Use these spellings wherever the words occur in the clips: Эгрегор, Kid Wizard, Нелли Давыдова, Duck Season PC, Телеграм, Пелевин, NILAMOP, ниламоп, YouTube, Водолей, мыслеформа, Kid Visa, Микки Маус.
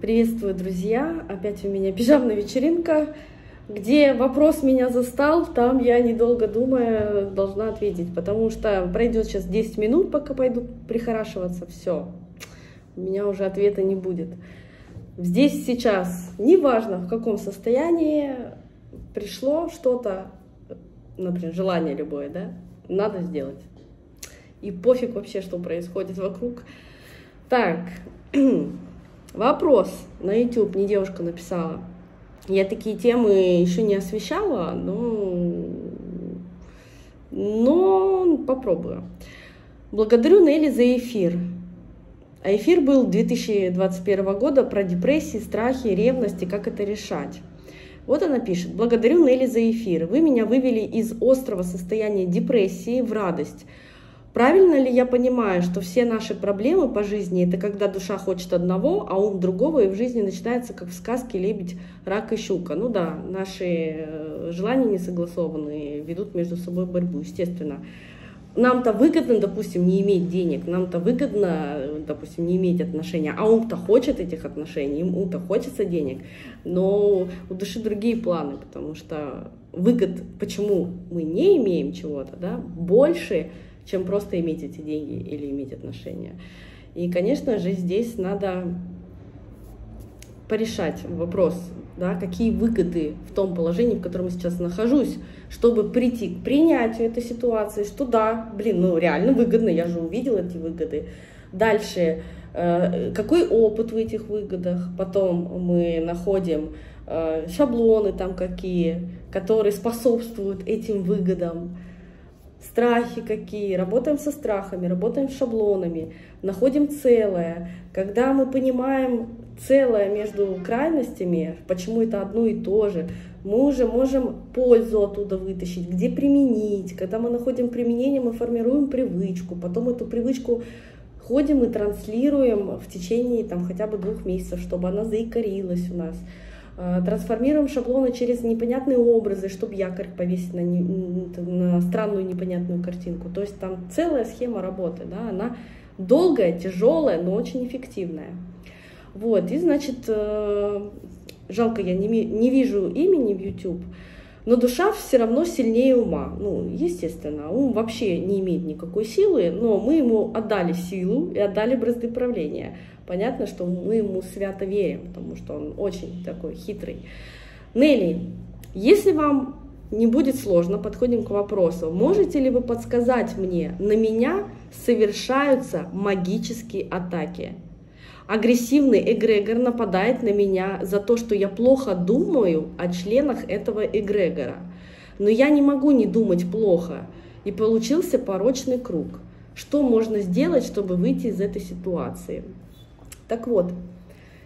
Приветствую, друзья! Опять у меня пижамная вечеринка, где вопрос меня застал, там я, недолго думая, должна ответить, потому что пройдет сейчас 10 минут, пока пойду прихорашиваться, все, у меня уже ответа не будет. Здесь сейчас, неважно в каком состоянии, пришло что-то, например, желание любое, да, надо сделать. И пофиг вообще, что происходит вокруг. Так... Вопрос на YouTube, мне девушка написала. Я такие темы еще не освещала, но попробую. Благодарю Нелли за эфир. А эфир был 2021 года про депрессии, страхи, ревность и как это решать. Вот она пишет. Благодарю Нелли за эфир. Вы меня вывели из острого состояния депрессии в радость. Правильно ли я понимаю, что все наши проблемы по жизни – это когда душа хочет одного, а ум другого, и в жизни начинается, как в сказке, лебедь, рак и щука? Ну да, наши желания несогласованные, ведут между собой борьбу, естественно. Нам-то выгодно, допустим, не иметь денег, нам-то выгодно, допустим, не иметь отношения, а ум-то хочет этих отношений, ум-то хочется денег, но у души другие планы, потому что выгод, почему мы не имеем чего-то, да, больше, чем просто иметь эти деньги или иметь отношения. И, конечно же, здесь надо порешать вопрос, да, какие выгоды в том положении, в котором я сейчас нахожусь, чтобы прийти к принятию этой ситуации, что да, блин, ну реально выгодно, я же увидела эти выгоды. Дальше, какой опыт в этих выгодах, потом мы находим шаблоны там какие, которые способствуют этим выгодам, страхи какие, работаем со страхами, работаем с шаблонами, находим целое. Когда мы понимаем целое между крайностями, почему это одно и то же, мы уже можем пользу оттуда вытащить, где применить. Когда мы находим применение, мы формируем привычку, потом эту привычку ходим и транслируем в течение там, хотя бы 2 месяцев, чтобы она заикарилась у нас. Трансформируем шаблоны через непонятные образы, чтобы якорь повесить на странную непонятную картинку. То есть там целая схема работы, да? Она долгая, тяжелая, но очень эффективная. Вот, и значит, жалко, я не вижу имени в YouTube, но душа все равно сильнее ума. Ну, естественно, ум вообще не имеет никакой силы, но мы ему отдали силу и отдали бразды правления. Понятно, что мы ему свято верим, потому что он очень такой хитрый. Нелли, если вам не будет сложно, подходим к вопросу. Можете ли вы подсказать мне, на меня совершаются магические атаки? Агрессивный эгрегор нападает на меня за то, что я плохо думаю о членах этого эгрегора. Но я не могу не думать плохо, и получился порочный круг. Что можно сделать, чтобы выйти из этой ситуации? Так вот,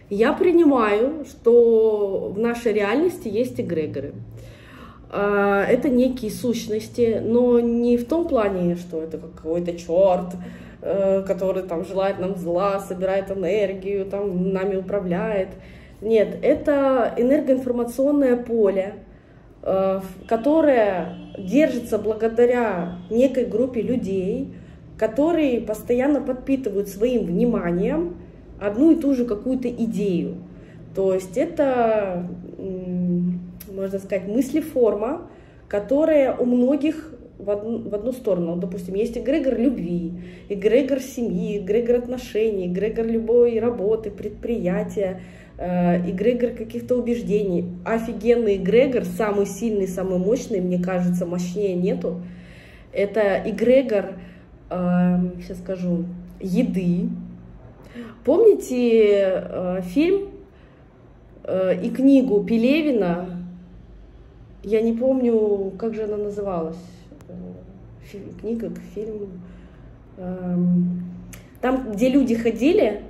я принимаю, что в нашей реальности есть эгрегоры. Это некие сущности, но не в том плане, что это какой-то черт, который там желает нам зла, собирает энергию, там нами управляет. Нет, это энергоинформационное поле, которое держится благодаря некой группе людей, которые постоянно подпитывают своим вниманием одну и ту же какую-то идею. То есть это, можно сказать, мыслеформа, которая у многих в одну сторону. Допустим, есть эгрегор любви, эгрегор семьи, эгрегор отношений, эгрегор любой работы, предприятия, эгрегор каких-то убеждений. Офигенный эгрегор, самый сильный, самый мощный, мне кажется, мощнее нету. Это эгрегор, сейчас скажу, еды. Помните фильм и книгу Пелевина? Я не помню, как же она называлась. Книга, фильм. Там, где люди ходили,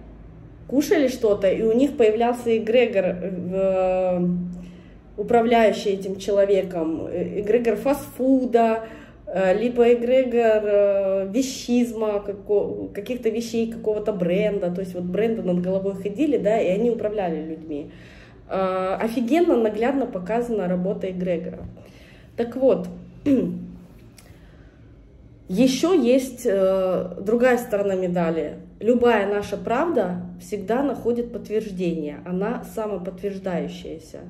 кушали что-то, и у них появлялся эгрегор, управляющий этим человеком. Эгрегор фастфуда, либо эгрегор вещизма, каких-то вещей, какого-то бренда. То есть вот бренды над головой ходили, да, и они управляли людьми. Офигенно, наглядно показана работа эгрегора. Так вот, еще есть другая сторона медали. Любая наша правда всегда находит подтверждение, она самоподтверждающаяся.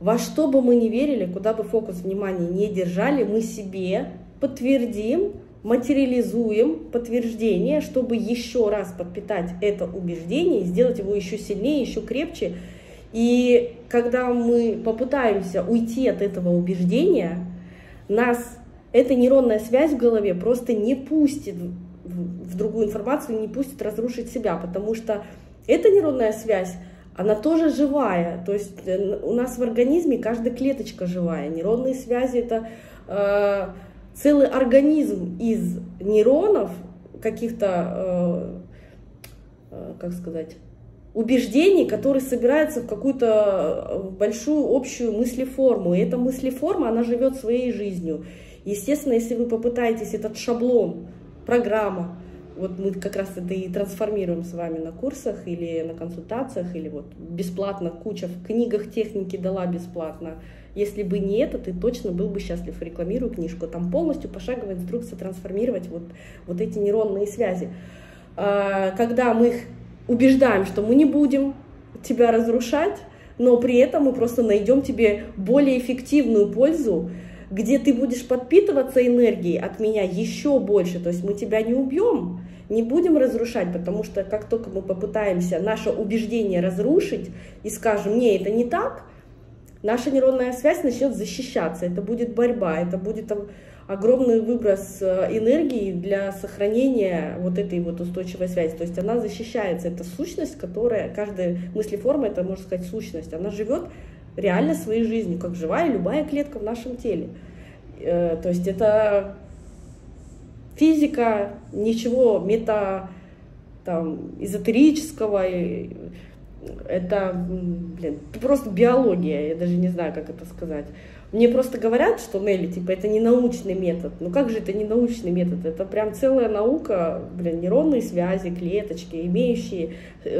Во что бы мы ни верили, куда бы фокус внимания не держали, мы себе подтвердим, материализуем подтверждение, чтобы еще раз подпитать это убеждение, сделать его еще сильнее, еще крепче. И когда мы попытаемся уйти от этого убеждения, нас эта нейронная связь в голове просто не пустит в другую информацию, не пустит разрушить себя, потому что эта нейронная связь, она тоже живая, то есть у нас в организме каждая клеточка живая, нейронные связи — это целый организм из нейронов, каких-то, как сказать, убеждений, которые собираются в какую-то большую общую мыслеформу, и эта мыслеформа, она живет своей жизнью. Естественно, если вы попытаетесь этот шаблон, программа, вот мы как раз это и трансформируем с вами на курсах или на консультациях, или вот бесплатно, куча в книгах техники дала бесплатно. Если бы не это, ты точно был бы счастлив. Рекламирую книжку. Там полностью пошаговая инструкция трансформировать вот эти нейронные связи. Когда мы их убеждаем, что мы не будем тебя разрушать, но при этом мы просто найдем тебе более эффективную пользу, где ты будешь подпитываться энергией от меня еще больше. То есть мы тебя не убьем, не будем разрушать, потому что как только мы попытаемся наше убеждение разрушить и скажем, не, это не так, наша нейронная связь начнет защищаться. Это будет борьба, это будет огромный выброс энергии для сохранения вот этой вот устойчивой связи. То есть она защищается, это сущность, которая, каждая мыслеформа, это, можно сказать, сущность, она живет реально своей жизнью, как живая любая клетка в нашем теле. То есть это физика, ничего эзотерического, это, блин, просто биология, я даже не знаю, как это сказать. Мне просто говорят, что, Нелли, типа, это не научный метод. Ну как же это не научный метод? Это прям целая наука, блин, нейронные связи, клеточки, имеющие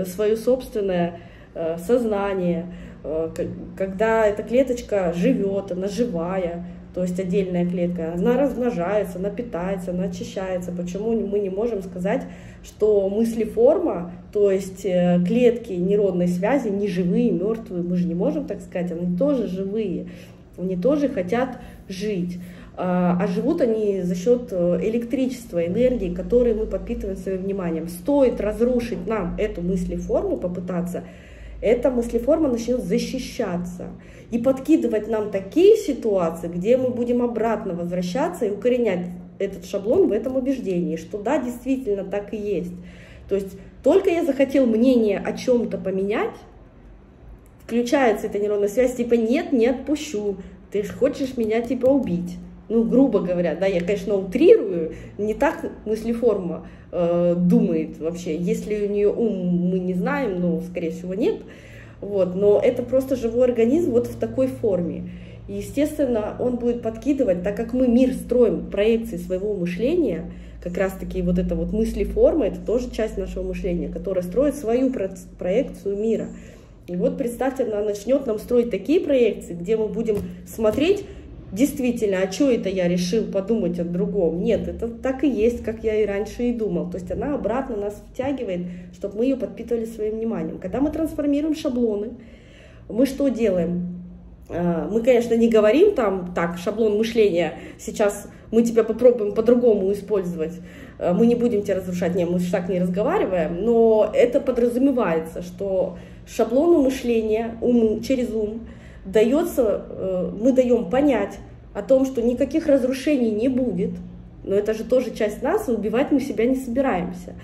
свое собственное сознание, когда эта клеточка живет, она живая, то есть отдельная клетка, она размножается, она питается, она очищается. Почему мы не можем сказать, что мыслеформа, то есть клетки нейронной связи, не живые, мертвые? Мы же не можем так сказать, они тоже живые, они тоже хотят жить. А живут они за счет электричества, энергии, которые мы подпитываем своим вниманием. Стоит разрушить нам эту мыслеформу, попытаться, эта мыслеформа начнет защищаться и подкидывать нам такие ситуации, где мы будем обратно возвращаться и укоренять этот шаблон в этом убеждении, что да, действительно так и есть. То есть только я захотел мнение о чем-то поменять, включается эта нейронная связь, типа нет, не отпущу, ты же хочешь меня типа убить. Ну, грубо говоря, да, я, конечно, утрирую, не так мыслеформа думает вообще. Если у нее ум, мы не знаем, но, скорее всего, нет. Вот, но это просто живой организм вот в такой форме. И, естественно, он будет подкидывать, так как мы мир строим проекции своего мышления, как раз-таки вот эта вот мыслеформа, это тоже часть нашего мышления, которая строит свою проекцию мира. И вот, представьте, она начнет нам строить такие проекции, где мы будем смотреть, действительно, а что это я решил подумать о другом? Нет, это так и есть, как я и раньше и думал. То есть она обратно нас втягивает, чтобы мы ее подпитывали своим вниманием. Когда мы трансформируем шаблоны, мы что делаем? Мы, конечно, не говорим там, так, шаблон мышления, сейчас мы тебя попробуем по-другому использовать, мы не будем тебя разрушать, нет, мы же так не разговариваем, но это подразумевается, что шаблону мышления, через ум, мы даем понять о том, что никаких разрушений не будет, но это же тоже часть нас, и убивать мы себя не собираемся.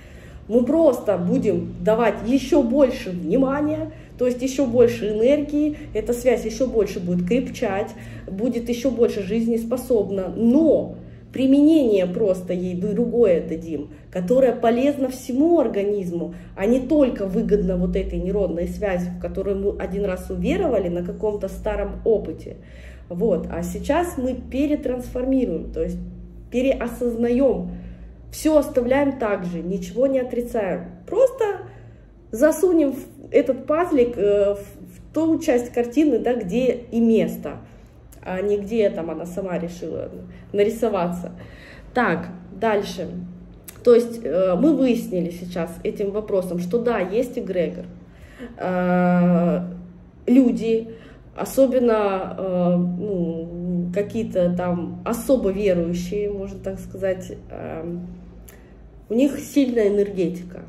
Мы просто будем давать еще больше внимания, то есть еще больше энергии, эта связь еще больше будет крепчать, будет еще больше жизнеспособна, но применение просто ей другое дадим, которое полезно всему организму, а не только выгодно вот этой нейронной связи, в которую мы один раз уверовали на каком-то старом опыте. Вот. А сейчас мы перетрансформируем, то есть переосознаем, все оставляем так же, ничего не отрицаем. Просто засунем этот пазлик в ту часть картины, да, где и место, а не где там она сама решила нарисоваться. Так, дальше. То есть мы выяснили сейчас этим вопросом, что да, есть эгрегор. Люди, особенно какие-то там особо верующие, можно так сказать, у них сильная энергетика.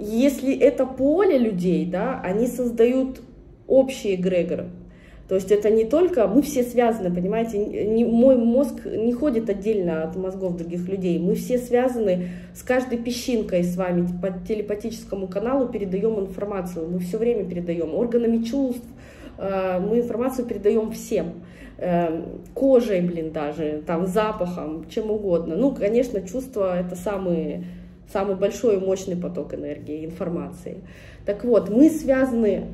Если это поле людей, да, они создают общий эгрегор. То есть это не только, мы все связаны, понимаете, мой мозг не ходит отдельно от мозгов других людей, мы все связаны с каждой песчинкой с вами, по телепатическому каналу передаем информацию, мы все время передаем, органами чувств, мы информацию передаем всем, кожей, блин, даже, там, запахом, чем угодно. Ну, конечно, чувства — это самый большой и мощный поток энергии, информации. Так вот, мы связаны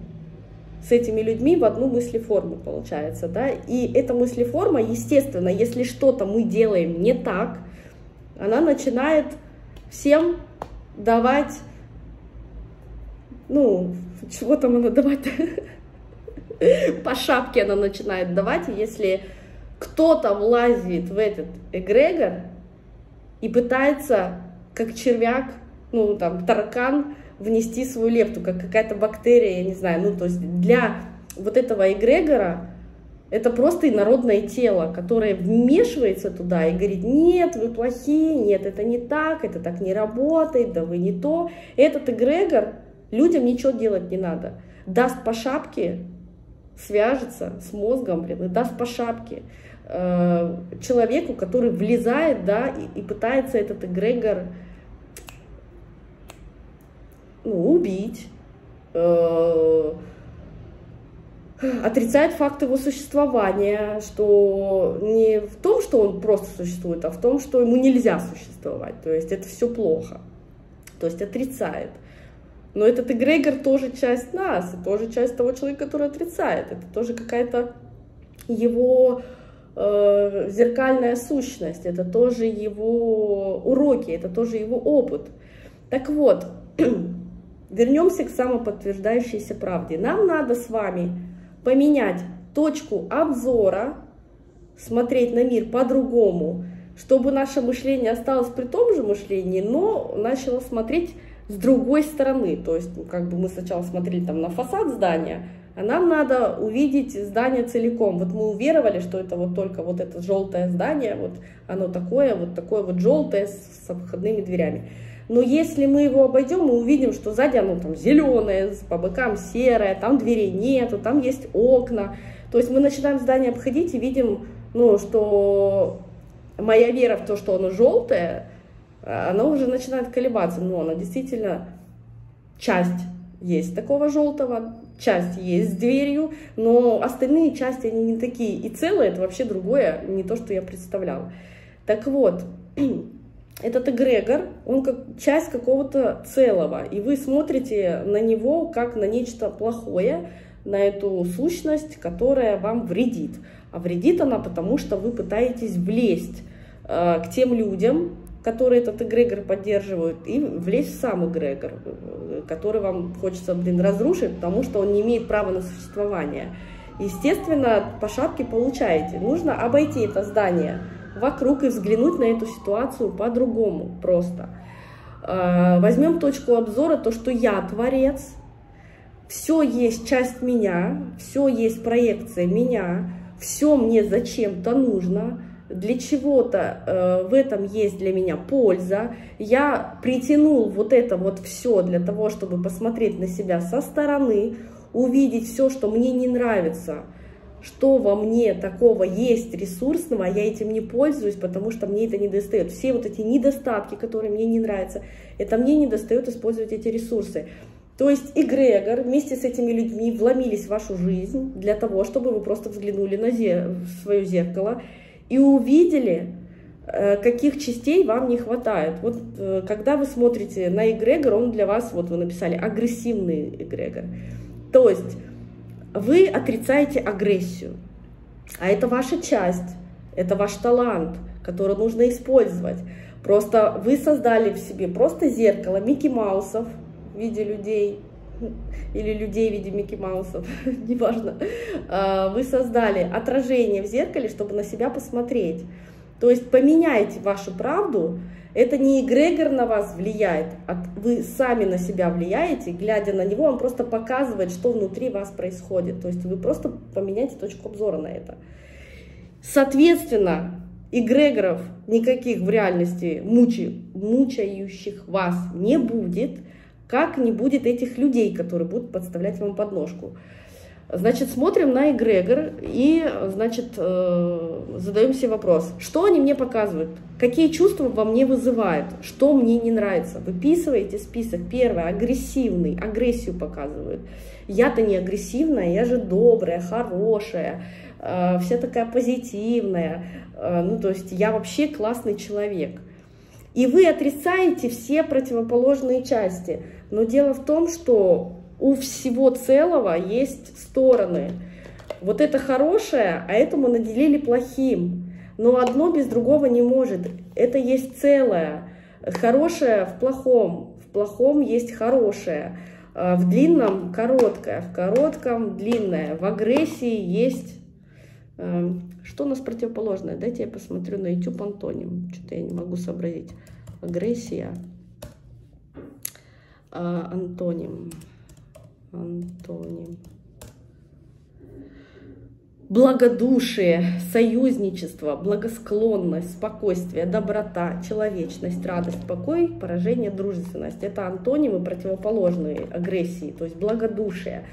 с этими людьми в одну мыслеформу, получается, да, и эта мыслеформа, естественно, если что-то мы делаем не так, она начинает всем давать, ну, чего там она давать? По шапке она начинает давать, если кто-то влазит в этот эгрегор и пытается, как червяк, ну, там, таракан, внести свою лепту, как какая-то бактерия, я не знаю, ну, то есть для вот этого эгрегора это просто инородное тело, которое вмешивается туда и говорит: нет, вы плохие, нет, это так не работает, да вы не то. Этот эгрегор, людям ничего делать не надо, даст по шапке, свяжется с мозгом, блин, и даст по шапке человеку, который влезает, да, и пытается этот эгрегор, ну, убить, отрицает факт его существования, что не в том, что он просто существует, а в том, что ему нельзя существовать, то есть это все плохо, то есть отрицает. Но этот эгрегор тоже часть нас, тоже часть того человека, который отрицает, это тоже какая-то его зеркальная сущность, это тоже его уроки, это тоже его опыт. Так вот, вернемся к самоподтверждающейся правде. Нам надо с вами поменять точку обзора, смотреть на мир по-другому, чтобы наше мышление осталось при том же мышлении, но начало смотреть с другой стороны. То есть, как бы мы сначала смотрели там на фасад здания, а нам надо увидеть здание целиком. Вот мы уверовали, что это вот только вот это желтое здание, вот оно такое вот желтое с обходными дверями. Но если мы его обойдем, мы увидим, что сзади оно там зеленое, по бокам серое, там дверей нету, там есть окна. То есть мы начинаем здание обходить и видим, ну, что моя вера в то, что оно желтое, она уже начинает колебаться. Но она действительно, часть есть такого желтого, часть есть с дверью, но остальные части, они не такие. И целое — это вообще другое, не то, что я представляла. Так вот, этот эгрегор, он как часть какого-то целого, и вы смотрите на него как на нечто плохое, на эту сущность, которая вам вредит. А вредит она потому, что вы пытаетесь влезть к тем людям, которые этот эгрегор поддерживают, и влезть в сам эгрегор, который вам хочется, блин, разрушить, потому что он не имеет права на существование. Естественно, по шапке получаете. Нужно обойти это здание вокруг и взглянуть на эту ситуацию по-другому просто. Возьмем точку обзора, то, что я творец, все есть часть меня, все есть проекция меня, все мне зачем-то нужно, для чего-то в этом есть для меня польза. Я притянул вот это вот все для того, чтобы посмотреть на себя со стороны, увидеть все, что мне не нравится, что во мне такого есть ресурсного, а я этим не пользуюсь, потому что мне это не достает. Все вот эти недостатки, которые мне не нравятся, это мне не достает использовать эти ресурсы. То есть эгрегор вместе с этими людьми вломились в вашу жизнь для того, чтобы вы просто взглянули на свое зеркало и увидели, каких частей вам не хватает. Вот когда вы смотрите на эгрегор, он для вас, вот вы написали, агрессивный эгрегор. То есть вы отрицаете агрессию, а это ваша часть, это ваш талант, который нужно использовать. Просто вы создали в себе просто зеркало Микки Маусов в виде людей, или людей в виде Микки Маусов, неважно. Вы создали отражение в зеркале, чтобы на себя посмотреть. То есть поменяйте вашу правду. Это не эгрегор на вас влияет, а вы сами на себя влияете, глядя на него, он просто показывает, что внутри вас происходит. То есть вы просто поменяете точку обзора на это. Соответственно, эгрегоров никаких в реальности мучающих вас не будет, как не будет этих людей, которые будут подставлять вам подножку. Значит, смотрим на эгрегор и, значит, задаем себе вопрос, что они мне показывают, какие чувства во мне вызывают, что мне не нравится. Выписываете список. Первое, агрессивный, агрессию показывают. Я-то не агрессивная, я же добрая, хорошая, вся такая позитивная, ну, то есть я вообще классный человек. И вы отрицаете все противоположные части, но дело в том, что у всего целого есть стороны. Вот это хорошее, а это мы наделили плохим. Но одно без другого не может. Это есть целое. Хорошее в плохом есть хорошее. В длинном короткое, в коротком длинное. В агрессии есть... Что у нас противоположное? Дайте я посмотрю на YouTube антоним. Что-то я не могу сообразить. Агрессия. Антоним. Антоним. Благодушие, союзничество, благосклонность, спокойствие, доброта, человечность, радость, покой, поражение, дружественность. Это антонимы, противоположные агрессии, то есть благодушие.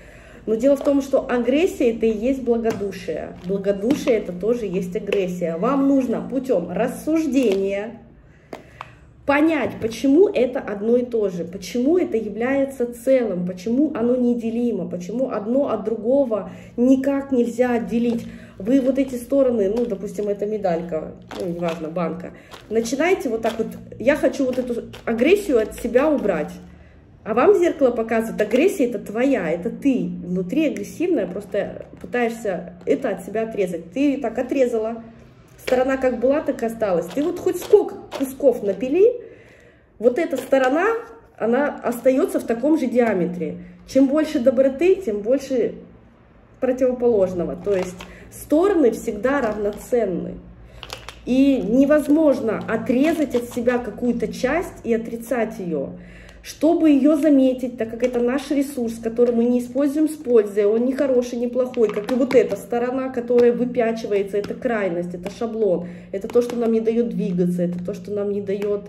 Но дело в том, что агрессия — это и есть благодушие. Благодушие — это тоже есть агрессия. Вам нужно путем рассуждения понять, почему это одно и то же, почему это является целым, почему оно неделимо, почему одно от другого никак нельзя отделить. Вы вот эти стороны, ну, допустим, это медалька, ну, неважно, банка, начинаете вот так вот, я хочу вот эту агрессию от себя убрать, а вам зеркало показывает, агрессия — это твоя, это ты, внутри агрессивная, просто пытаешься это от себя отрезать, ты так отрезала. Сторона как была, так и осталась. Ты вот хоть сколько кусков напили, вот эта сторона, она остается в таком же диаметре. Чем больше доброты, тем больше противоположного. То есть стороны всегда равноценны. И невозможно отрезать от себя какую-то часть и отрицать ее. Чтобы ее заметить, так как это наш ресурс, который мы не используем с пользой, он не хороший, не плохой, как и вот эта сторона, которая выпячивается, это крайность, это шаблон, это то, что нам не дает двигаться, это то, что нам не дает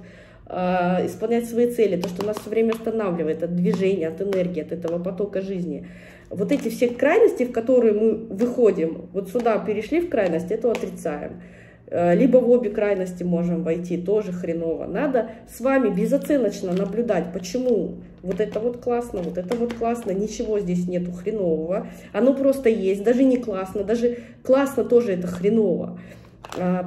исполнять свои цели, то, что нас все время останавливает от движения, от энергии, от этого потока жизни. Вот эти все крайности, в которые мы выходим, вот сюда перешли в крайность, это отрицаем. Либо в обе крайности можем войти, тоже хреново. Надо с вами безоценочно наблюдать, почему вот это вот классно, ничего здесь нету хренового. Оно просто есть, даже не классно, даже классно тоже это хреново.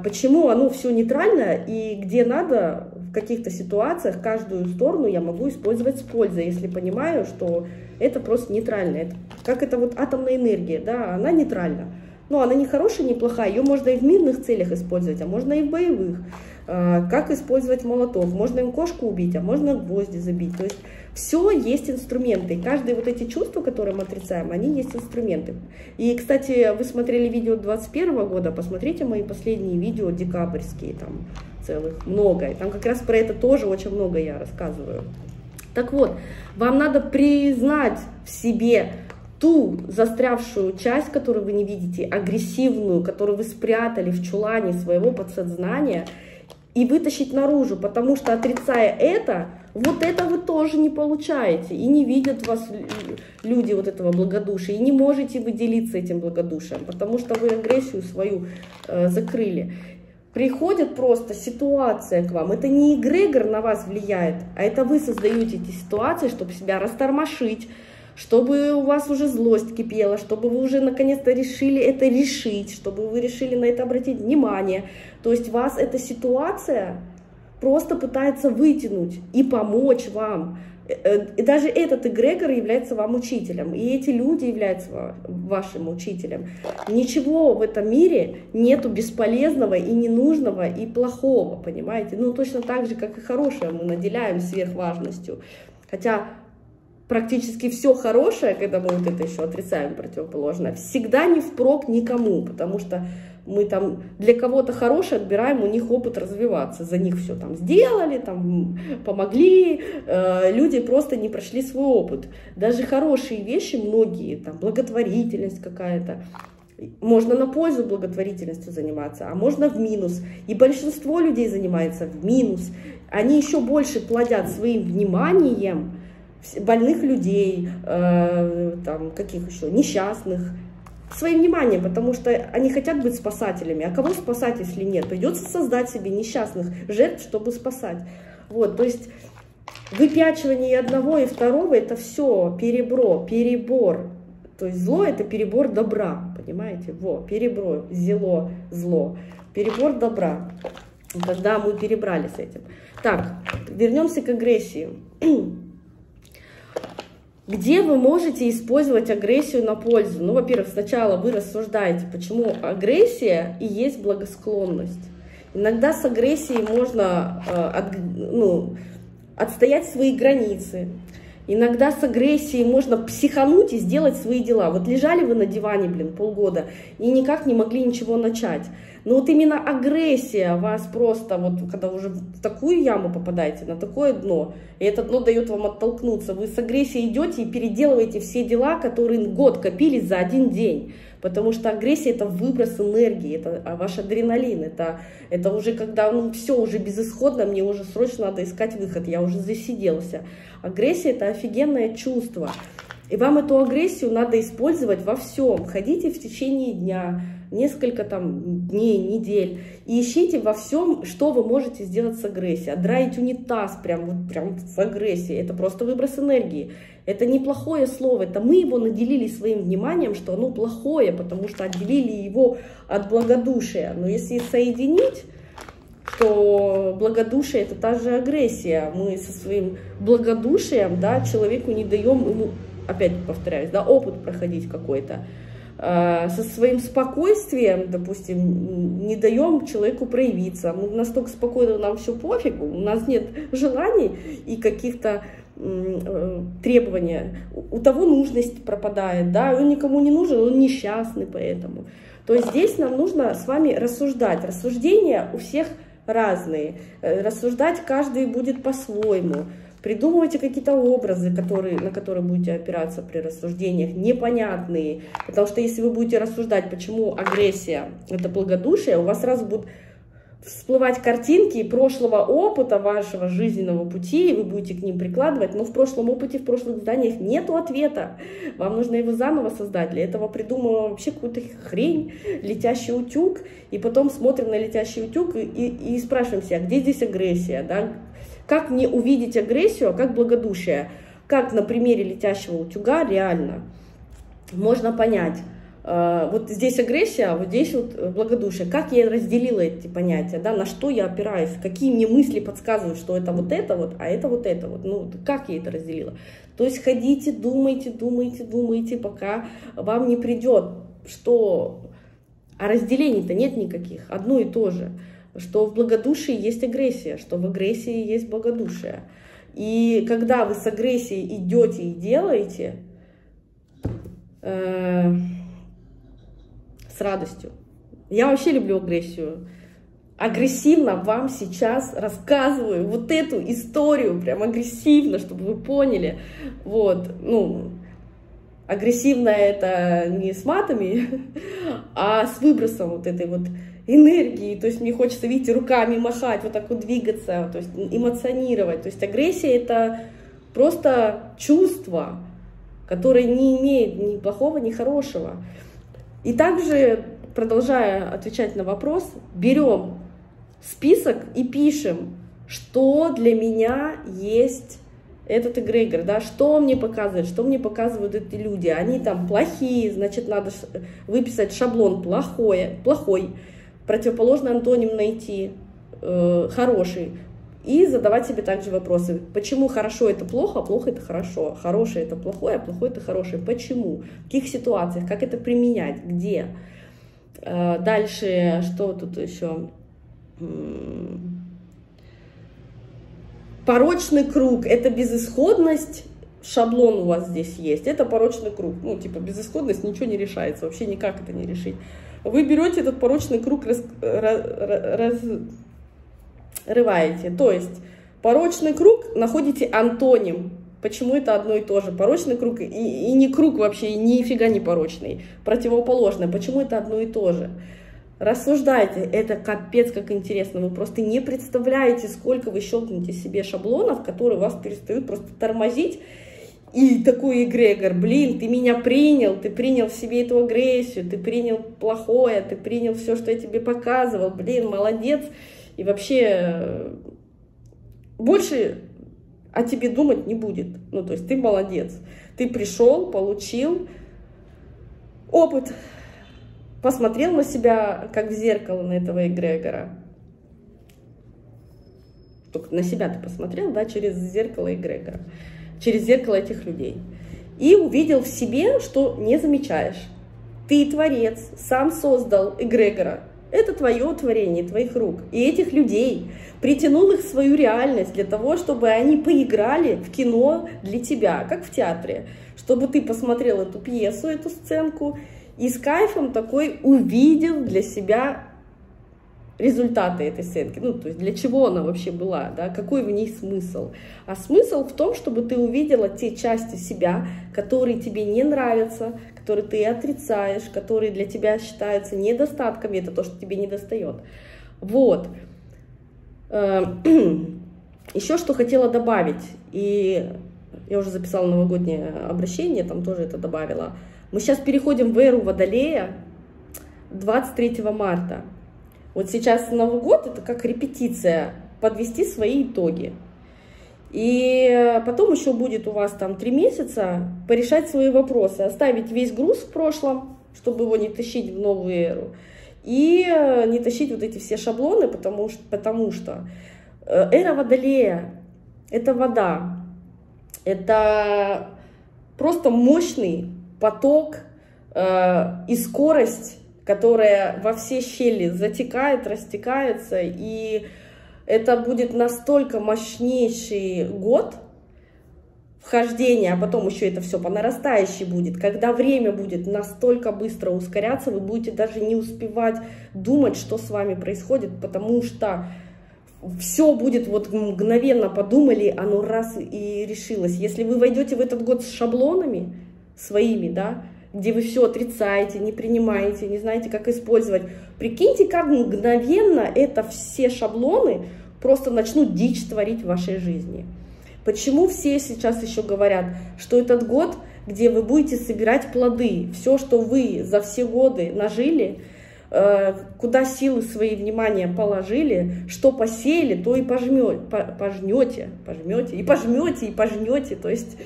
Почему оно все нейтрально и где надо, в каких-то ситуациях каждую сторону я могу использовать с пользой, если понимаю, что это просто нейтрально. Это, как это вот атомная энергия, да, она нейтральна. Но она не хорошая, не плохая, ее можно и в мирных целях использовать, а можно и в боевых. Как использовать молоток, можно им кошку убить, а можно гвозди забить. То есть все есть инструменты, и каждые вот эти чувства, которые мы отрицаем, они есть инструменты. И, кстати, вы смотрели видео 2021 года, посмотрите мои последние видео декабрьские, там целых много. И там как раз про это тоже очень много я рассказываю. Так вот, вам надо признать в себе ту застрявшую часть, которую вы не видите, агрессивную, которую вы спрятали в чулане своего подсознания, и вытащить наружу, потому что, отрицая это вы тоже не получаете, и не видят вас люди вот этого благодушия, и не можете вы делиться этим благодушием, потому что вы агрессию свою закрыли. Приходит просто ситуация к вам. Это не эгрегор на вас влияет, а это вы создаете эти ситуации, чтобы себя растормошить, чтобы у вас уже злость кипела, чтобы вы уже наконец-то решили это решить, чтобы вы решили на это обратить внимание. То есть вас эта ситуация просто пытается вытянуть и помочь вам. И даже этот эгрегор является вам учителем, и эти люди являются вашим учителем. Ничего в этом мире нету бесполезного и ненужного и плохого, понимаете? Ну, точно так же, как и хорошее мы наделяем сверхважностью. Хотя практически все хорошее, когда мы вот это еще отрицаем противоположное, всегда не впрок никому, потому что мы там для кого-то хорошее отбираем у них опыт развиваться, за них все там сделали, там помогли, люди просто не прошли свой опыт. Даже хорошие вещи многие, там благотворительность какая-то, можно на пользу благотворительностью заниматься, а можно в минус. И большинство людей занимается в минус. Они еще больше плодят своим вниманием больных людей, там, каких еще, несчастных, своим вниманием, потому что они хотят быть спасателями. А кого спасать, если нет? Придется создать себе несчастных жертв, чтобы спасать. Вот, то есть выпячивание одного и второго — это все перебор. То есть зло — это перебор добра, понимаете? Вот, перебор, зело, зло, перебор добра. Когда мы перебрали с этим. Так, вернемся к агрессии. Где вы можете использовать агрессию на пользу? Ну, во-первых, сначала вы рассуждаете, почему агрессия и есть благосклонность. Иногда с агрессией можно отстоять свои границы. Иногда с агрессией можно психануть и сделать свои дела. Вот лежали вы на диване, блин, полгода и никак не могли ничего начать. Но вот именно агрессия вас просто, вот когда уже в такую яму попадаете, на такое дно, и это дно дает вам оттолкнуться, вы с агрессией идете и переделываете все дела, которые год копились за один день. Потому что агрессия — это выброс энергии, это ваш адреналин, это уже когда, ну, все уже безысходно, мне уже срочно надо искать выход, я уже засиделся. Агрессия — это офигенное чувство. И вам эту агрессию надо использовать во всем. Ходите в течение дня, несколько там дней, недель, и ищите во всем, что вы можете сделать с агрессией. Отдраить унитаз прям с агрессией — это просто выброс энергии. Это неплохое слово, это мы его наделили своим вниманием, что оно плохое, потому что отделили его от благодушия. Но если соединить, то благодушие — это та же агрессия. Мы со своим благодушием, да, человеку не даем ему, опять повторяюсь, да, опыт проходить какой-то. Со своим спокойствием, допустим, не даем человеку проявиться. Мы настолько спокойно, нам все пофигу, у нас нет желаний и каких-то требований. У того нужность пропадает, да, он никому не нужен, он несчастный поэтому. То есть здесь нам нужно с вами рассуждать. Рассуждения у всех разные, рассуждать каждый будет по-своему. Придумывайте какие-то образы, на которые будете опираться при рассуждениях, непонятные. Потому что если вы будете рассуждать, почему агрессия – это благодушие, у вас сразу будут всплывать картинки прошлого опыта, вашего жизненного пути, и вы будете к ним прикладывать. Но в прошлом опыте, в прошлых заданиях нету ответа. Вам нужно его заново создать. Для этого придумала вообще какую-то хрень, летящий утюг. И потом смотрим на летящий утюг и спрашиваем себя, где здесь агрессия, да? Как не увидеть агрессию, а как благодушие? Как на примере летящего утюга реально можно понять. Вот здесь агрессия, а вот здесь вот благодушие. Как я разделила эти понятия, да? На что я опираюсь, какие мне мысли подсказывают, что это вот, а это вот это вот. Ну, как я это разделила? То есть ходите, думайте, думайте, думайте, пока вам не придет, что... А разделений-то нет никаких, одно и то же. Что в благодушии есть агрессия, что в агрессии есть благодушие. И когда вы с агрессией идете и делаете, с радостью. Я вообще люблю агрессию. Агрессивно вам сейчас рассказываю вот эту историю, прям агрессивно, чтобы вы поняли. Вот, ну, агрессивно это не с матами, а с выбросом вот этой вот энергии, то есть мне хочется, видите, руками махать, вот так вот двигаться, то есть эмоционировать. То есть агрессия — это просто чувство, которое не имеет ни плохого, ни хорошего. И также, продолжая отвечать на вопрос, берем список и пишем, что для меня есть этот эгрегор, да, что мне показывает, что мне показывают эти люди. Они там плохие, значит, надо выписать шаблон плохое, плохой, противоположный антоним найти, хороший, и задавать себе также вопросы, почему хорошо — это плохо, а плохо — это хорошо, хорошее — это плохое, а плохое — это хорошее, почему, в каких ситуациях, как это применять, где. Дальше, что тут еще? Порочный круг — это безысходность, шаблон у вас здесь есть, это порочный круг. Ну, типа, безысходность, ничего не решается, вообще никак это не решить. Вы берете этот порочный круг, разрываете. То есть порочный круг находите антоним. Почему это одно и то же? Порочный круг и не круг вообще, и нифига не порочный. Противоположное. Почему это одно и то же? Рассуждайте. Это капец как интересно. Вы просто не представляете, сколько вы щелкнете себе шаблонов, которые вас перестают просто тормозить. И такой эгрегор: блин, ты меня принял, ты принял в себе эту агрессию, ты принял плохое, ты принял все, что я тебе показывал, блин, молодец. И вообще больше о тебе думать не будет. Ну, то есть ты молодец. Ты пришел, получил опыт, посмотрел на себя, как в зеркало, на этого эгрегора. Только на себя ты посмотрел, да, через зеркало эгрегора, через зеркало этих людей. И увидел в себе, что не замечаешь. Ты творец, сам создал эгрегора. Это твое творение, твоих рук. И этих людей притянул их в свою реальность для того, чтобы они поиграли в кино для тебя, как в театре. Чтобы ты посмотрел эту пьесу, эту сценку, и с кайфом такой увидел для себя результаты этой сценки. Ну, то есть для чего она вообще была, да? Какой в ней смысл. А смысл в том, чтобы ты увидела те части себя, которые тебе не нравятся, которые ты отрицаешь, которые для тебя считаются недостатками, это то, что тебе не достает. Вот. Еще что хотела добавить, и я уже записала новогоднее обращение, там тоже это добавила. Мы сейчас переходим в эру Водолея 23 марта. Вот сейчас Новый год — это как репетиция, подвести свои итоги. И потом еще будет у вас там 3 месяца порешать свои вопросы, оставить весь груз в прошлом, чтобы его не тащить в новую эру, и не тащить вот эти все шаблоны, потому что эра Водолея — это вода, это просто мощный поток и скорость, которая во все щели затекает, растекается, и это будет настолько мощнейший год вхождения, а потом еще это все по нарастающей будет, когда время будет настолько быстро ускоряться, вы будете даже не успевать думать, что с вами происходит, потому что все будет вот мгновенно подумали, оно раз и решилось. Если вы войдете в этот год с шаблонами своими, да, где вы все отрицаете, не принимаете, не знаете, как использовать. Прикиньте, как мгновенно это все шаблоны просто начнут дичь творить в вашей жизни. Почему все сейчас еще говорят, что этот год, где вы будете собирать плоды, все, что вы за все годы нажили, куда силы свои, внимания положили, что посеяли, то и пожнете. То есть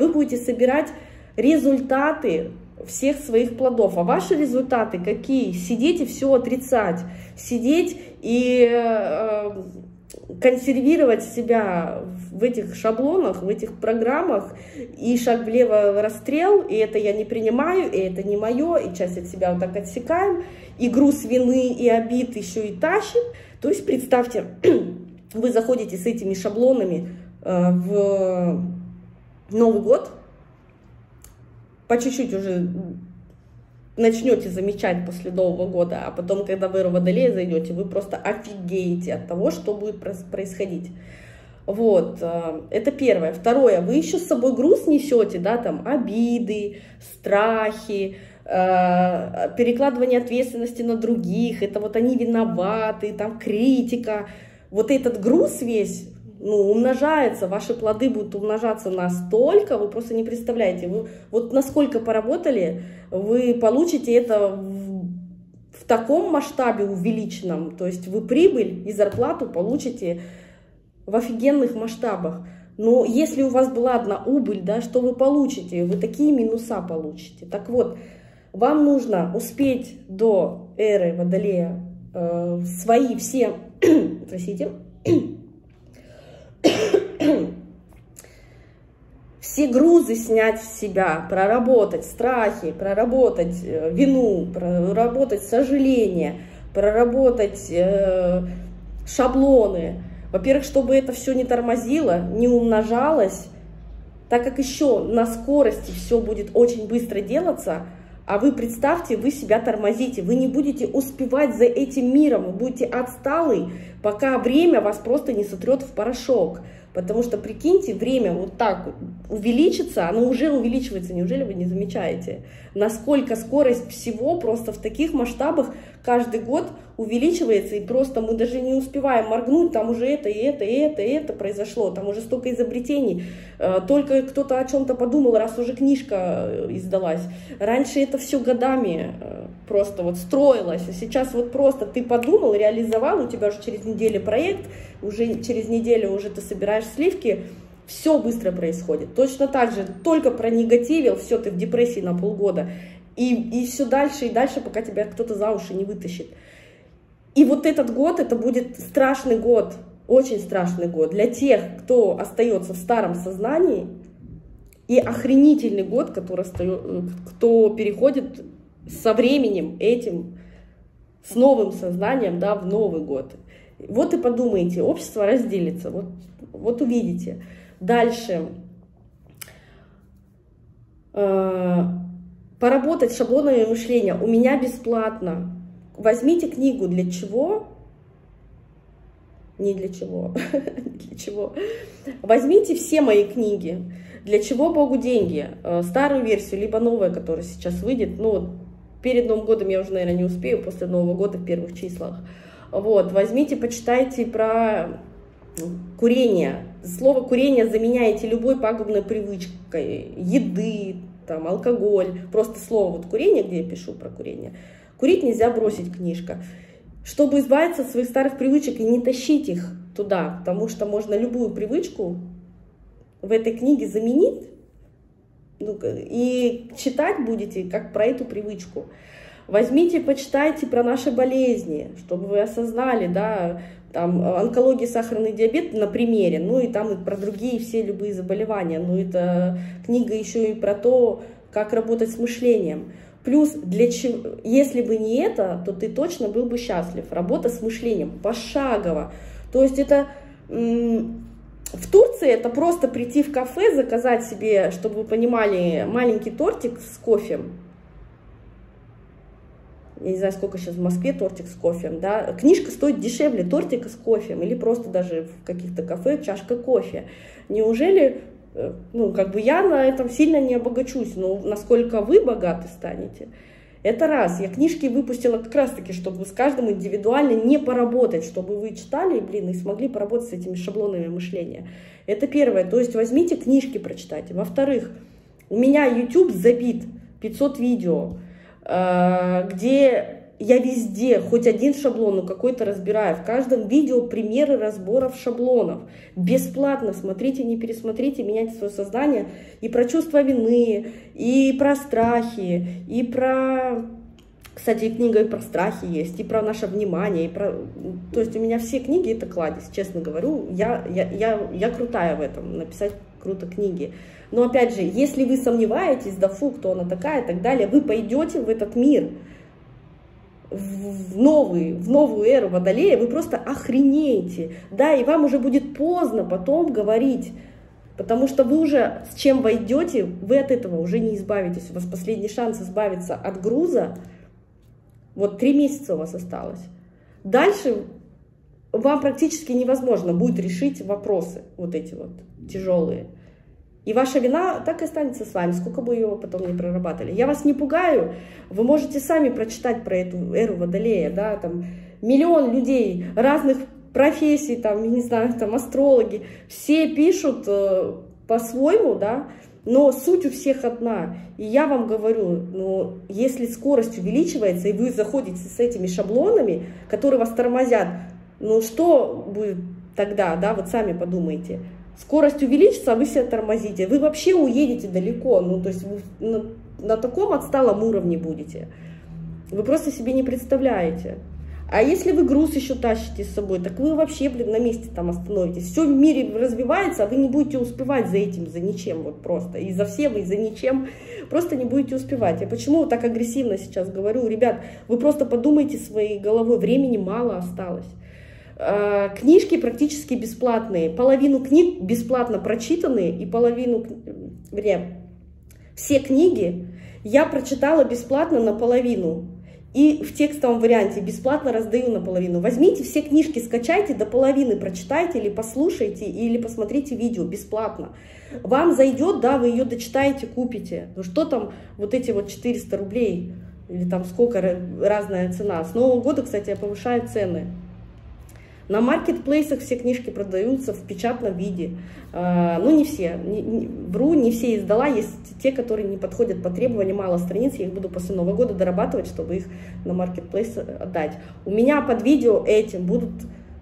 вы будете собирать результаты всех своих плодов. А ваши результаты какие? Сидеть и все отрицать. Сидеть и консервировать себя в этих шаблонах, в этих программах. И шаг влево — расстрел, и это я не принимаю, и это не мое, и часть от себя вот так отсекаем. И груз вины и обид еще и тащим. То есть представьте, вы заходите с этими шаблонами в Новый год, по чуть-чуть уже начнете замечать после Нового года, а потом, когда вы в Водолея зайдете, вы просто офигеете от того, что будет происходить. Вот, это первое. Второе, вы еще с собой груз несете, да, там обиды, страхи, перекладывание ответственности на других, это вот они виноваты, там критика. Вот этот груз весь, ну, умножается, ваши плоды будут умножаться настолько, вы просто не представляете, вы вот насколько поработали, вы получите это в таком масштабе увеличенном, то есть вы прибыль и зарплату получите в офигенных масштабах. Но если у вас была одна убыль, да, что вы получите? Вы такие минуса получите. Так вот, вам нужно успеть до эры Водолея свои все, простите, все грузы снять с себя, проработать страхи, проработать вину, проработать сожаление, проработать шаблоны. Во-первых, чтобы это все не тормозило, не умножалось, Так как еще на скорости все будет очень быстро делаться, а вы представьте, вы себя тормозите, вы не будете успевать за этим миром, вы будете отсталый, пока время вас просто не сотрет в порошок. Потому что, прикиньте, время вот так увеличится, оно уже увеличивается, неужели вы не замечаете? Насколько скорость всего просто в таких масштабах каждый год увеличивается, и просто мы даже не успеваем моргнуть, там уже это, и это, и это, и это произошло, там уже столько изобретений, только кто-то о чем-то подумал, раз уже книжка издалась. Раньше это все годами просто вот строилось, а сейчас вот просто ты подумал, реализовал, у тебя уже через неделю проект, уже через неделю уже ты собираешь сливки, все быстро происходит. Точно так же, только пронегативил, все, ты в депрессии на полгода, и все дальше и дальше, пока тебя кто-то за уши не вытащит. И вот этот год, это будет страшный год, очень страшный год для тех, кто остается в старом сознании, и охренительный год, кто переходит со временем этим, с новым сознанием, да, в Новый год. Вот и подумайте, общество разделится, вот увидите. Дальше. Поработать с шаблонами мышления у меня бесплатно. Возьмите книгу «Для чего?» Не для чего. Для чего. Возьмите все мои книги. «Для чего Богу деньги?» Старую версию, либо новая, которая сейчас выйдет. Ну, перед Новым годом я уже, наверное, не успею, после Нового года в первых числах. Вот, возьмите, почитайте про курение. Слово «курение» заменяете любой пагубной привычкой. Еды, там, алкоголь. Просто слово вот «курение», где я пишу про курение. «Курить нельзя бросить» книжка. Чтобы избавиться от своих старых привычек и не тащить их туда, потому что можно любую привычку в этой книге заменить, и читать будете как про эту привычку. Возьмите, почитайте про наши болезни, чтобы вы осознали, да, там, онкология, сахарный диабет на примере, ну и там и про другие все любые заболевания. Но это книга еще и про то, как работать с мышлением. Плюс, для чего, если бы не это, то ты точно был бы счастлив. Работа с мышлением пошагово. То есть это... В Турции это просто прийти в кафе, заказать себе, чтобы вы понимали, маленький тортик с кофе. Я не знаю, сколько сейчас в Москве тортик с кофе. Да? Книжка стоит дешевле тортика с кофе. Или просто даже в каких-то кафе чашка кофе. Неужели... Ну, как бы я на этом сильно не обогачусь, но насколько вы богаты станете, это раз. Я книжки выпустила как раз-таки, чтобы с каждым индивидуально не поработать, чтобы вы читали, блин, и смогли поработать с этими шаблонами мышления. Это первое. То есть возьмите книжки, прочитайте. Во-вторых, у меня YouTube забит 500 видео, где... Я везде хоть один шаблон, ну какой-то разбираю. В каждом видео примеры разборов шаблонов. Бесплатно смотрите, не пересмотрите, меняйте свое сознание. И про чувство вины, и про страхи, и про... Кстати, книга и про страхи есть, и про наше внимание. И про... То есть у меня все книги — это кладезь, честно говорю. Я крутая в этом, написать круто книги. Но опять же, если вы сомневаетесь, да фу, кто она такая и так далее, вы пойдете в этот мир. В новую эру Водолея вы просто охренеете, да, и вам уже будет поздно потом говорить, потому что вы уже с чем войдете, вы от этого уже не избавитесь, у вас последний шанс избавиться от груза, вот 3 месяца у вас осталось, дальше вам практически невозможно будет решить вопросы вот эти вот тяжелые. И ваша вина так и останется с вами, сколько бы ее потом не прорабатывали. Я вас не пугаю, вы можете сами прочитать про эту эру Водолея, да, там миллион людей разных профессий, там, не знаю, там астрологи, все пишут по-своему, да, но суть у всех одна. И я вам говорю, ну, если скорость увеличивается, и вы заходите с этими шаблонами, которые вас тормозят, ну, что будет тогда, да, вот сами подумайте. Скорость увеличится, а вы себя тормозите. Вы вообще уедете далеко, ну то есть вы на таком отсталом уровне будете. Вы просто себе не представляете. А если вы груз еще тащите с собой, так вы вообще, блин, на месте там остановитесь. Все в мире разбивается, а вы не будете успевать за этим, за ничем вот просто. И за всем, и за ничем. Просто не будете успевать. Я почему так агрессивно сейчас говорю? Ребят, вы просто подумайте своей головой, времени мало осталось. Книжки практически бесплатные. Половину книг бесплатно прочитанные и половину... Вернее, все книги я прочитала бесплатно наполовину. И в текстовом варианте бесплатно раздаю наполовину. Возьмите все книжки, скачайте, до половины прочитайте или послушайте, или посмотрите видео бесплатно. Вам зайдет, да, вы ее дочитаете, купите. Ну что там вот эти вот 400 рублей, или там сколько, разная цена. С Нового года, кстати, я повышаю цены. На маркетплейсах все книжки продаются в печатном виде. Ну, не все. Вру, не все издала. Есть те, которые не подходят по требованию, мало страниц. Я их буду после Нового года дорабатывать, чтобы их на маркетплейс отдать. У меня под видео этим будут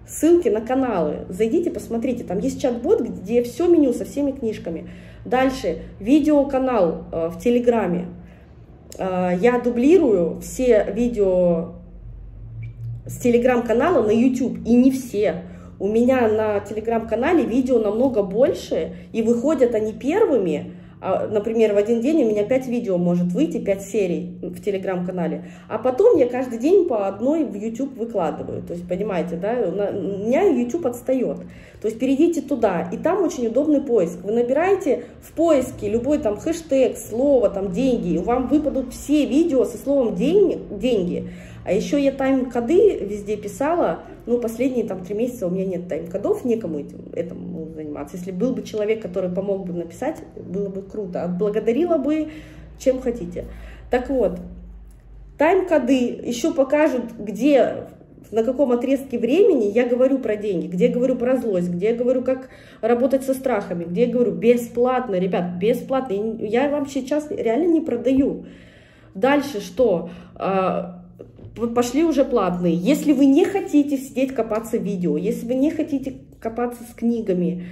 ссылки на каналы. Зайдите, посмотрите. Там есть чат-бот, где все меню со всеми книжками. Дальше. Видеоканал в Телеграме. Я дублирую все видео... с телеграм-канала на YouTube, и не все. У меня на телеграм-канале видео намного больше, и выходят они первыми. Например, в один день у меня 5 видео может выйти, 5 серий в телеграм-канале. А потом я каждый день по одной в YouTube выкладываю. То есть, понимаете, да, у меня YouTube отстает. То есть перейдите туда, и там очень удобный поиск. Вы набираете в поиске любой там хэштег, слово, там деньги, и вам выпадут все видео со словом деньги. А еще я тайм-коды везде писала, но последние там 3 месяца у меня нет тайм-кодов, некому этим заниматься. Если был бы человек, который помог бы написать, было бы круто, отблагодарила бы, чем хотите. Так вот, тайм-коды еще покажут, где, на каком отрезке времени я говорю про деньги, где я говорю про злость, где я говорю, как работать со страхами, где я говорю бесплатно, ребят, бесплатно. Я вам сейчас реально не продаю. Дальше что? Пошли уже платные. Если вы не хотите сидеть копаться в видео, если вы не хотите копаться с книгами,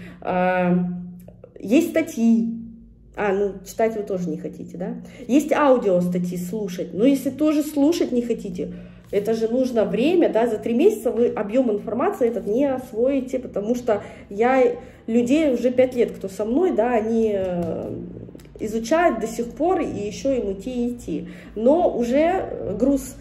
есть статьи. Ну читать вы тоже не хотите, да? Есть аудио статьи слушать. Но если тоже слушать не хотите, это же нужно время, да? За 3 месяца вы объем информации этот не освоите, потому что я людей уже 5 лет, кто со мной, да, они... изучают до сих пор, и еще им идти. Но уже груз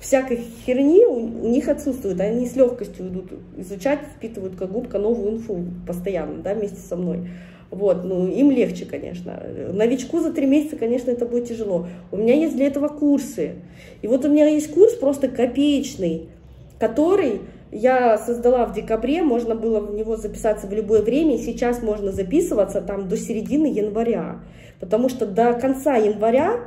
всякой херни у них отсутствует, они с легкостью идут изучать, впитывают как губка новую инфу постоянно, да, вместе со мной. Вот, ну им легче, конечно. Новичку за 3 месяца, конечно, это будет тяжело. У меня есть для этого курсы. И вот у меня есть курс просто копеечный, который я создала в декабре, можно было в него записаться в любое время, и сейчас можно записываться там до середины января, потому что до конца января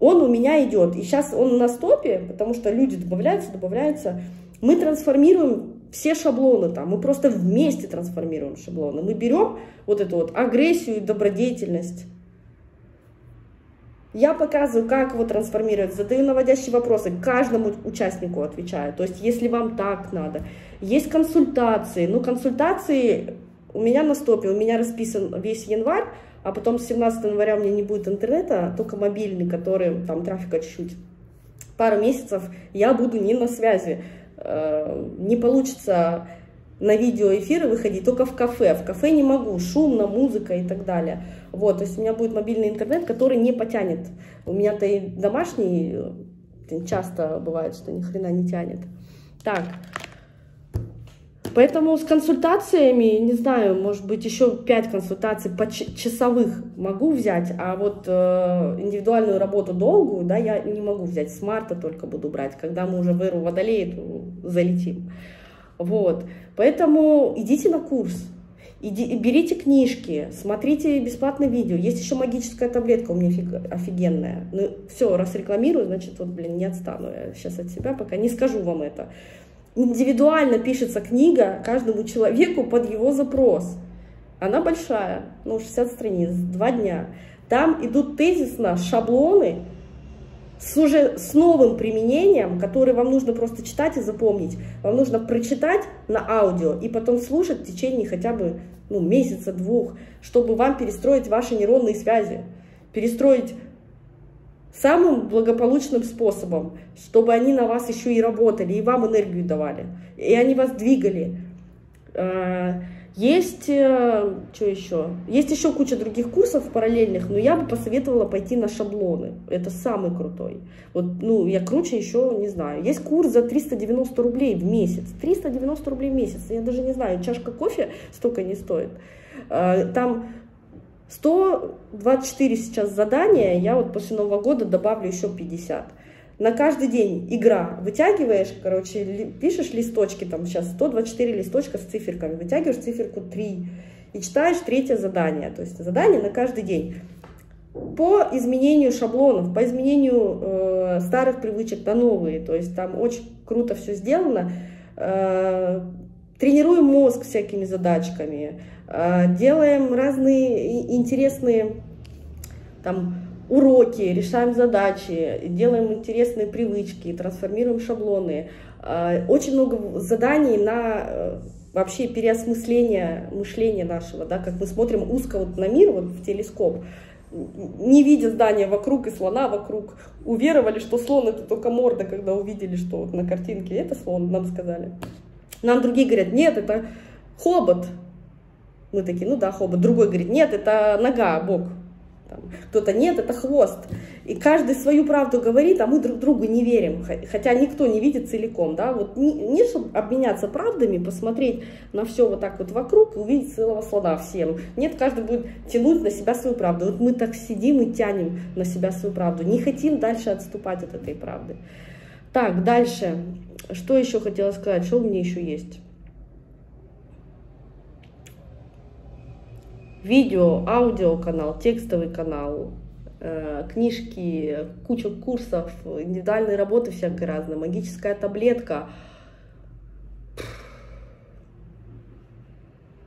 он у меня идет. И сейчас он на стопе, потому что люди добавляются. Мы трансформируем все шаблоны там. Мы просто вместе трансформируем шаблоны. Мы берем вот эту вот агрессию и добродетельность. Я показываю, как его трансформировать. Задаю наводящие вопросы. Каждому участнику отвечаю. То есть, если вам так надо. Есть консультации. Ну, консультации у меня на стопе. У меня расписан весь январь. А потом с 17 января у меня не будет интернета, только мобильный, который, там, трафика чуть-чуть. Пару месяцев я буду не на связи. Не получится на видеоэфиры выходить, только в кафе. В кафе не могу, шумно, музыка и так далее. Вот, то есть у меня будет мобильный интернет, который не потянет. У меня-то и домашний, часто бывает, что ни хрена не тянет. Так. Поэтому с консультациями, не знаю, может быть, еще 5 консультаций часовых могу взять, а вот индивидуальную работу долгую, да, я не могу взять, с марта только буду брать, когда мы уже в эру Водолея залетим. Вот, поэтому идите на курс, берите книжки, смотрите бесплатное видео, есть еще магическая таблетка у меня офигенная. Ну, все, раз рекламирую, значит, вот, блин, не отстану я сейчас от себя, пока не скажу вам это. Индивидуально пишется книга каждому человеку под его запрос. Она большая, ну 60 страниц, 2 дня. Там идут тезисно шаблоны с новым применением, которые вам нужно просто читать и запомнить. Вам нужно прочитать на аудио и потом слушать в течение хотя бы месяца-двух, чтобы вам перестроить ваши нейронные связи, перестроить самым благополучным способом, чтобы они на вас еще и работали, и вам энергию давали, и они вас двигали. Есть, что еще? Есть еще куча других курсов параллельных, но я бы посоветовала пойти на шаблоны. Это самый крутой. Вот, ну, я круче еще не знаю. Есть курс за 390 рублей в месяц. 390 рублей в месяц. Я даже не знаю, чашка кофе столько не стоит. Там 124 сейчас задания, я вот после Нового года добавлю еще 50. На каждый день игра. Вытягиваешь, короче, пишешь листочки, там сейчас 124 листочка с циферками, вытягиваешь циферку 3 и читаешь третье задание. То есть задание на каждый день. По изменению шаблонов, по изменению старых привычек на новые. То есть там очень круто все сделано. Тренируем мозг всякими задачками. Делаем разные интересные там уроки, решаем задачи, делаем интересные привычки, трансформируем шаблоны. Очень много заданий на вообще переосмысление мышления нашего, да, как мы смотрим узко вот на мир, вот в телескоп, не видя здания вокруг и слона вокруг, уверовали, что слон — это только морда, когда увидели, что вот на картинке это слон, нам сказали. Нам другие говорят: нет, это хобот. Мы такие: ну да, хобот. Другой говорит: нет, это нога, бок. Кто-то: нет, это хвост. И каждый свою правду говорит, а мы друг другу не верим, хотя никто не видит целиком, да? Вот не чтобы обменяться правдами, посмотреть на все вот так вот вокруг и увидеть целого слона всем. Нет, каждый будет тянуть на себя свою правду. Вот мы так сидим и тянем на себя свою правду, не хотим дальше отступать от этой правды. Так, дальше, что еще хотела сказать, что у меня еще есть? Видео, аудиоканал, текстовый канал, книжки, куча курсов, индивидуальные работы всякой разные, магическая таблетка.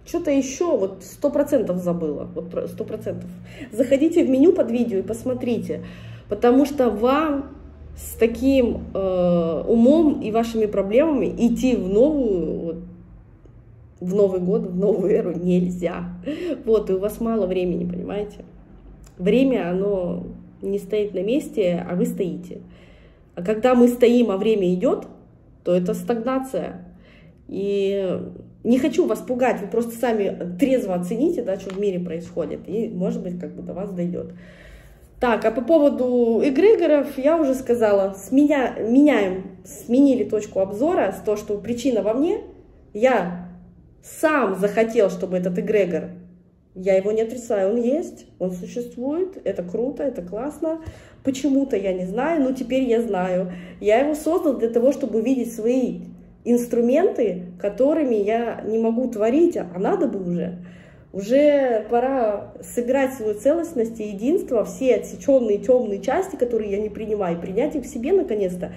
Что-то еще, вот 100% забыла, вот 100%. Заходите в меню под видео и посмотрите, потому что вам с таким умом и вашими проблемами идти в новую, вот, в Новый год, в новую эру нельзя. Вот, и у вас мало времени, понимаете? Время, оно не стоит на месте, а вы стоите. А когда мы стоим, а время идет, то это стагнация. И не хочу вас пугать, вы просто сами трезво оцените, да, что в мире происходит, и, может быть, как бы до вас дойдет. Так, а по поводу эгрегоров я уже сказала, сменили точку обзора с то, что причина во мне, я сам захотел, чтобы этот эгрегор, я его не отрицаю, он есть, он существует, это круто, это классно, почему-то я не знаю, но теперь я знаю. Я его создал для того, чтобы увидеть свои инструменты, которыми я не могу творить, а надо бы уже. Уже пора сыграть свою целостность и единство, все отсеченные темные части, которые я не принимаю, принять их в себе наконец-то.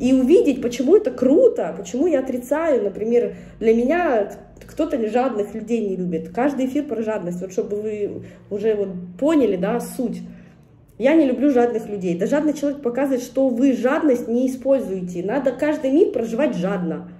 И увидеть, почему это круто, почему я отрицаю. Например, для меня кто-то жадных людей не любит. Каждый эфир про жадность, вот чтобы вы уже вот поняли, да, суть. Я не люблю жадных людей. Да, жадный человек показывает, что вы жадность не используете. Надо каждый миг проживать жадно.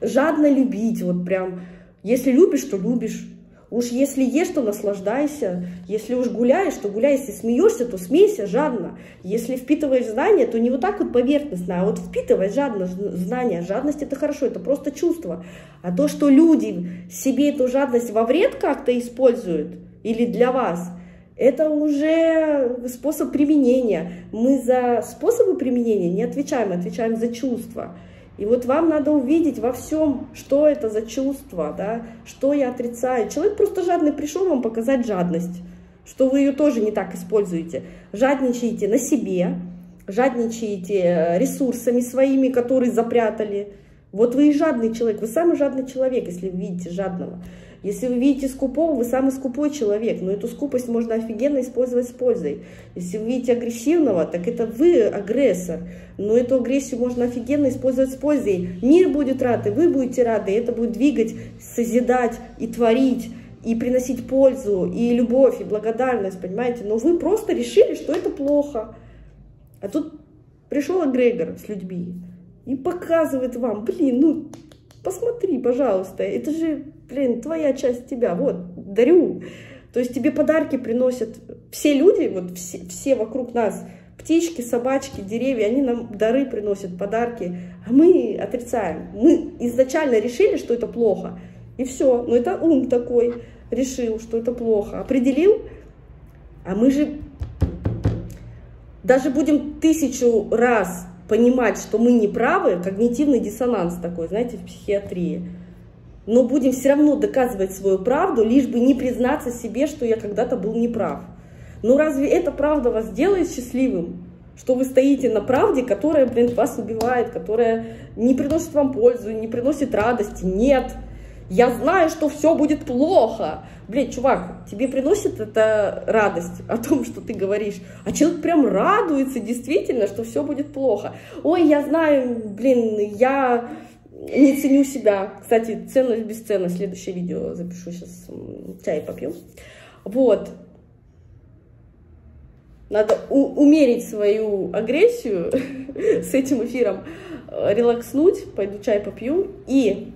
Жадно любить, вот прям. Если любишь, то любишь. Уж если ешь, то наслаждайся. Если уж гуляешь, то гуляй. Если смеешься, то смейся жадно. Если впитываешь знания, то не вот так вот поверхностно, а вот впитывай жадно знания. Жадность — это хорошо, это просто чувство. А то, что люди себе эту жадность во вред как-то используют или для вас, это уже способ применения. Мы за способы применения не отвечаем, отвечаем за чувства. И вот вам надо увидеть во всем, что это за чувство, да, что я отрицаю. Человек просто жадный пришел вам показать жадность, что вы ее тоже не так используете. Жадничаете на себе, жадничаете ресурсами своими, которые запрятали. Вот вы и жадный человек, вы самый жадный человек, если вы видите жадного. Если вы видите скупого, вы самый скупой человек, но эту скупость можно офигенно использовать с пользой. Если вы видите агрессивного, так это вы агрессор, но эту агрессию можно офигенно использовать с пользой. Мир будет рад, и вы будете рады, и это будет двигать, созидать и творить, и приносить пользу, и любовь, и благодарность, понимаете? Но вы просто решили, что это плохо. А тут пришел эгрегор с людьми и показывает вам: блин, ну посмотри, пожалуйста, это же, блин, твоя часть тебя, вот, дарю. То есть тебе подарки приносят все люди, вот все вокруг нас, птички, собачки, деревья, они нам дары приносят, подарки, а мы отрицаем. Мы изначально решили, что это плохо, И все. Но это ум такой решил, что это плохо. Определил, а мы же даже будем 1000 раз понимать, что мы не правы, когнитивный диссонанс такой, знаете, в психиатрии. Но будем все равно доказывать свою правду, лишь бы не признаться себе, что я когда-то был неправ. Но разве эта правда вас делает счастливым? Что вы стоите на правде, которая, блин, вас убивает, которая не приносит вам пользу, не приносит радости. Нет, я знаю, что все будет плохо. Блин, чувак, тебе приносит это радость о том, что ты говоришь? А человек прям радуется действительно, что все будет плохо. Ой, я знаю, блин, я не ценю себя. Кстати, ценность, бесценность. Следующее видео запишу, сейчас чай попью. Вот. Надо умерить свою агрессию с этим эфиром, релакснуть, пойду чай попью и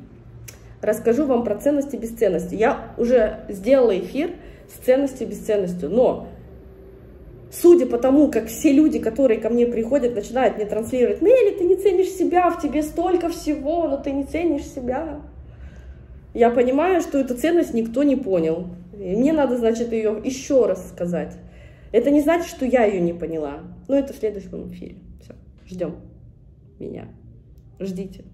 расскажу вам про ценности и бесценности. Я уже сделала эфир с ценностью и бесценностью, но судя по тому, как все люди, которые ко мне приходят, начинают мне транслировать: «Нелли, ты не ценишь себя, в тебе столько всего, но ты не ценишь себя». Я понимаю, что эту ценность никто не понял. И мне надо, значит, ее еще раз сказать. Это не значит, что я ее не поняла. Но это в следующем эфире. Все, ждем меня. Ждите.